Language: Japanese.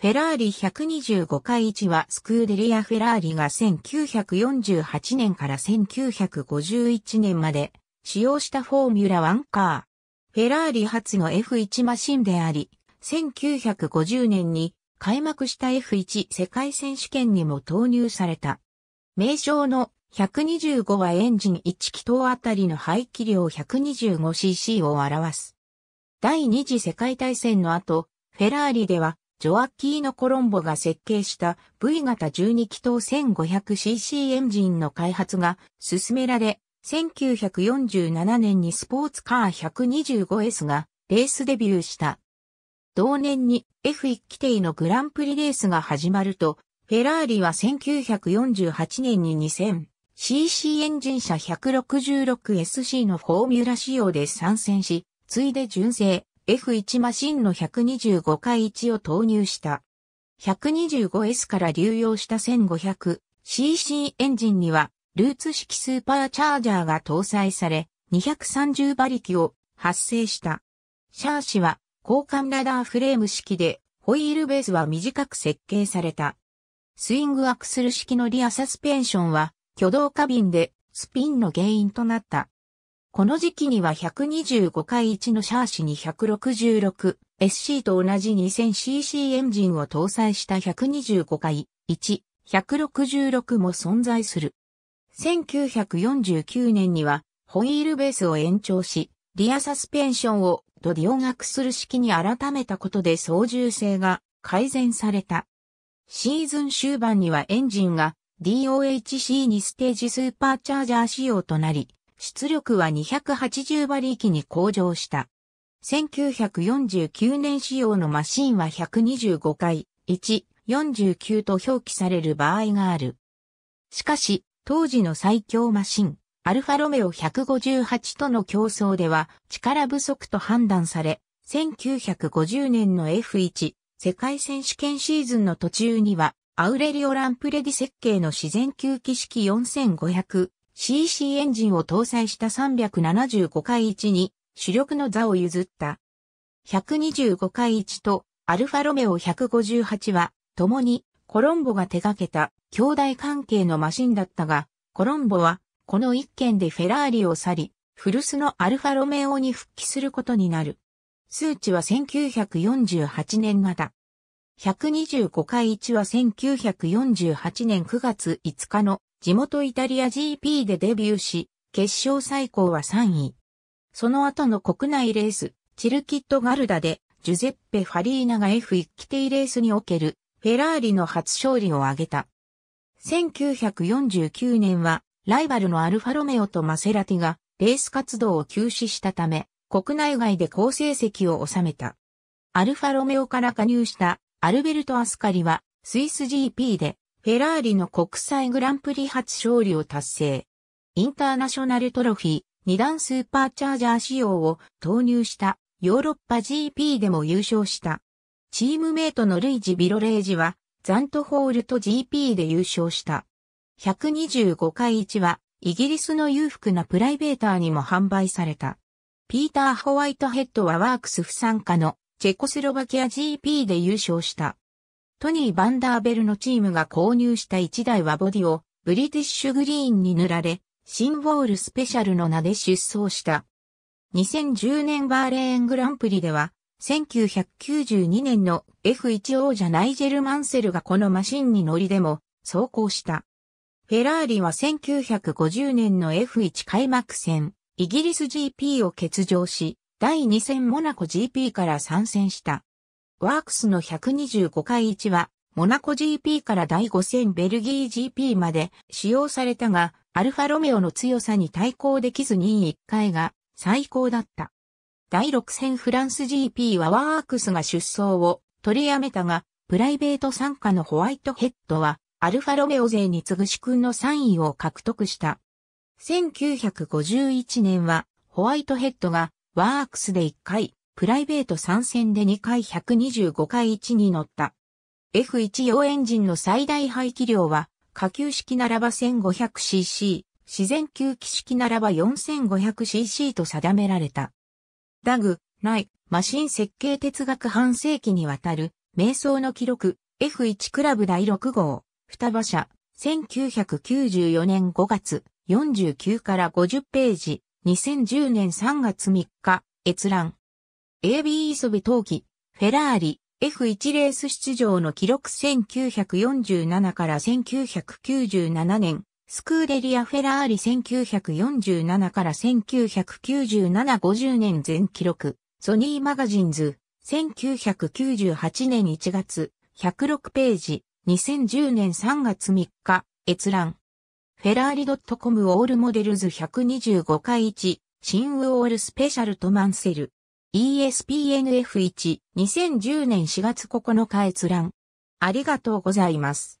フェラーリ125F1はスクーデリアフェラーリが1948年から1951年まで使用したフォーミュラ1カー。フェラーリ初の F1 マシンであり、1950年に開幕した F1 世界選手権にも投入された。名称の125はエンジン1気筒あたりの排気量 125cc を表す。第二次世界大戦の後、フェラーリではジョアッキーノ・コロンボが設計した V 型12気筒 1500cc エンジンの開発が進められ、1947年にスポーツカー 125S がレースデビューした。同年に F1 規定のグランプリレースが始まると、フェラーリは1948年に 2000cc エンジン車 166SC のフォーミュラ仕様で参戦し、ついで純正。F1 マシンの 125F1 を投入した。125S から流用した 1500cc エンジンには、ルーツ式スーパーチャージャーが搭載され、230馬力を発生した。シャーシは、交換ラダーフレーム式で、ホイールベースは短く設計された。スイングアクスル式のリアサスペンションは、挙動過敏で、スピンの原因となった。この時期には 125F1 のシャーシに 166SC と同じ 2000cc エンジンを搭載した 125F1、166も存在する。1949年にはホイールベースを延長し、リアサスペンションをドディオンアクスル式に改めたことで操縦性が改善された。シーズン終盤にはエンジンが DOHC2 ステージスーパーチャージャー仕様となり、出力は280馬力に向上した。1949年仕様のマシンは 125F1、49と表記される場合がある。しかし、当時の最強マシン、アルファロメオ158との競争では力不足と判断され、1950年の F1 世界選手権シーズンの途中には、アウレリオ・ランプレディ設計の自然吸気式4500cc エンジンを搭載した 375F1 に主力の座を譲った。125F1 とアルファロメオ158は共にコロンボが手掛けた兄弟関係のマシンだったが、コロンボはこの一件でフェラーリを去り、古巣のアルファロメオに復帰することになる。数値は1948年型。125F1 は1948年9月5日の地元イタリア GP でデビューし、決勝最高は3位。その後の国内レース、チルキットガルダで、ジュゼッペ・ファリーナが F1 規定レースにおける、フェラーリの初勝利を挙げた。1949年は、ライバルのアルファロメオとマセラティが、レース活動を休止したため、国内外で好成績を収めた。アルファロメオから加入した、アルベルト・アスカリは、スイス GP で、フェラーリの国際グランプリ初勝利を達成。インターナショナルトロフィー、2段スーパーチャージャー仕様を投入したヨーロッパ GP でも優勝した。チームメイトのルイジ・ビロレージはザントホールト GP で優勝した。125F1 はイギリスの裕福なプライベーターにも販売された。ピーター・ホワイトヘッドはワークス不参加のチェコスロバキア GP で優勝した。トニー・バンダーベルのチームが購入した1台はボディをブリティッシュグリーンに塗られ、シンウォールスペシャルの名で出走した。2010年バーレーングランプリでは、1992年の F1 王者ナイジェル・マンセルがこのマシンに乗りでも走行した。フェラーリは1950年の F1 開幕戦、イギリス GP を欠場し、第2戦モナコ GP から参戦した。ワークスの125F1 は、モナコ GP から第5戦ベルギー GP まで使用されたが、アルファロメオの強さに対抗できず2位1回が最高だった。第6戦フランス GP はワークスが出走を取りやめたが、プライベート参加のホワイトヘッドは、アルファロメオ勢に次ぐ殊勲の3位を獲得した。1951年は、ホワイトヘッドがワークスで1回、プライベート参戦で2回125F1に乗った。F1 用エンジンの最大排気量は、下級式ならば 1500cc、自然吸気式ならば 4500cc と定められた。ダグ・ナイ、マシン設計哲学半世紀にわたる迷走の記録、F1 クラブ第6号、双馬車、1994年5月、49から50ページ、2010年3月3日、閲覧。AB 磯部冬季、フェラーリ、F1 レース出場の記録1947から1997年、スクーデリアフェラーリ1947から1997 50年全記録、ソニーマガジンズ、1998年1月、106ページ、2010年3月3日、閲覧。フェラーリ .com オールモデルズ125-1、新ウォールスペシャルとマンセル。ESPN F1、2010年4月9日閲覧。ありがとうございます。